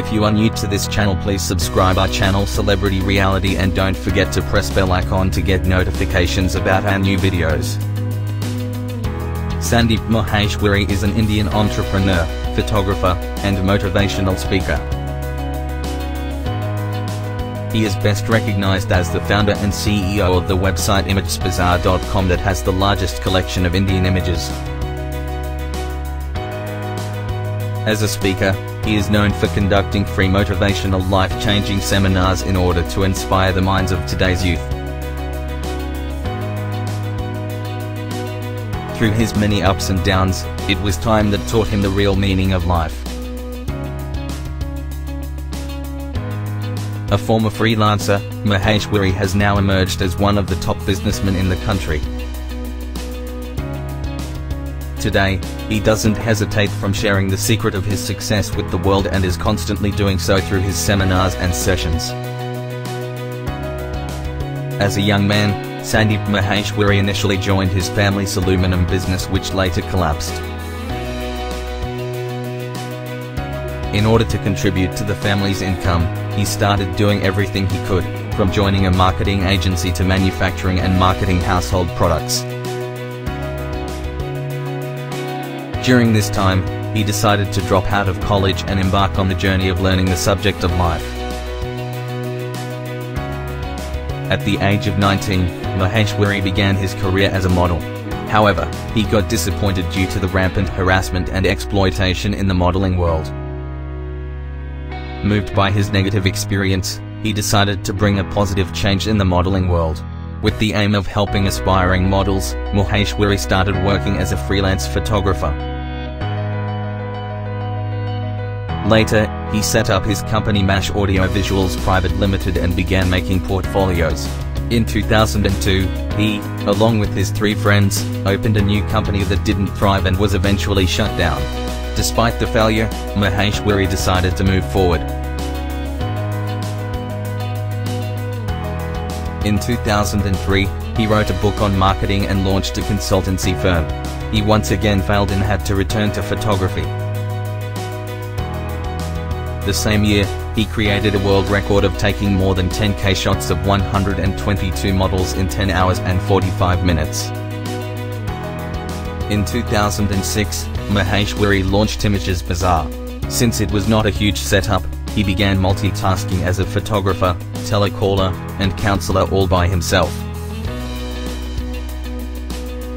If you are new to this channel, please subscribe our channel Celebrity Reality and don't forget to press bell icon to get notifications about our new videos. Sandeep Maheshwari is an Indian entrepreneur, photographer, and motivational speaker. He is best recognized as the founder and CEO of the website ImagesBazaar.com that has the largest collection of Indian images. As a speaker, he is known for conducting free motivational life-changing seminars in order to inspire the minds of today's youth. Through his many ups and downs, it was time that taught him the real meaning of life. A former freelancer, Maheshwari has now emerged as one of the top businessmen in the country. Today, he doesn't hesitate from sharing the secret of his success with the world and is constantly doing so through his seminars and sessions. As a young man, Sandeep Maheshwari initially joined his family's aluminum business, which later collapsed. In order to contribute to the family's income, he started doing everything he could, from joining a marketing agency to manufacturing and marketing household products. During this time, he decided to drop out of college and embark on the journey of learning the subject of life. At the age of 19, Maheshwari began his career as a model. However, he got disappointed due to the rampant harassment and exploitation in the modeling world. Moved by his negative experience, he decided to bring a positive change in the modeling world. With the aim of helping aspiring models, Maheshwari started working as a freelance photographer. Later, he set up his company MASH Audiovisuals Private Limited and began making portfolios. In 2002, he, along with his three friends, opened a new company that didn't thrive and was eventually shut down. Despite the failure, Maheshwari decided to move forward. In 2003, he wrote a book on marketing and launched a consultancy firm. He once again failed and had to return to photography. The same year, he created a world record of taking more than 10,000 shots of 122 models in 10 hours and 45 minutes. In 2006, Maheshwari launched ImagesBazaar. Since it was not a huge setup, he began multitasking as a photographer, telecaller, and counselor all by himself.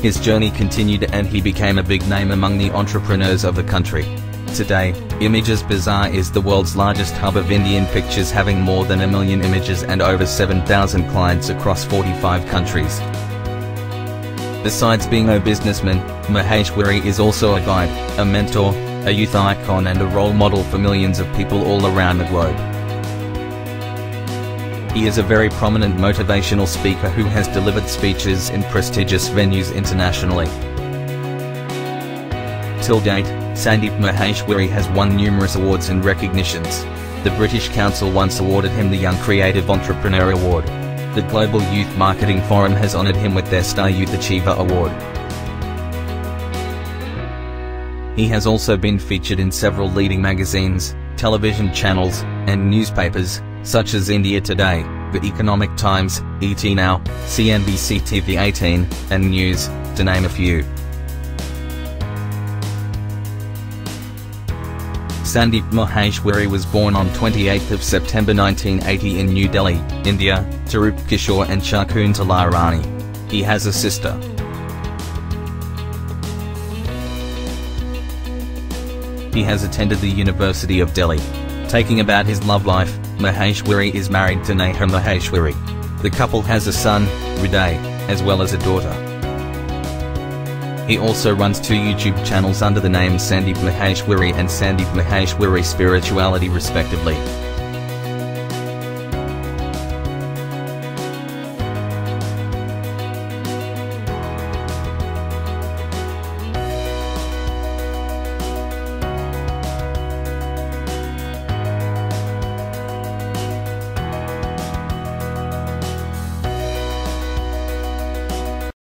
His journey continued and he became a big name among the entrepreneurs of the country. Today, ImagesBazaar is the world's largest hub of Indian pictures, having more than 1 million images and over 7,000 clients across 45 countries. Besides being a businessman, Maheshwari is also a guide, a mentor, a youth icon and a role model for millions of people all around the globe. He is a very prominent motivational speaker who has delivered speeches in prestigious venues internationally. Till date, Sandeep Maheshwari has won numerous awards and recognitions. The British Council once awarded him the Young Creative Entrepreneur Award. The Global Youth Marketing Forum has honored him with their Star Youth Achiever Award. He has also been featured in several leading magazines, television channels, and newspapers, such as India Today, The Economic Times, ET Now, CNBC TV 18, and News, to name a few. Sandeep Maheshwari was born on 28th of September 1980 in New Delhi, India, to Roop Kishore and Shakuntala Rani. He has a sister. He has attended the University of Delhi. Talking about his love life, Maheshwari is married to Neha Maheshwari. The couple has a son, Riday, as well as a daughter. He also runs two YouTube channels under the names Sandeep Maheshwari and Sandeep Maheshwari Spirituality respectively.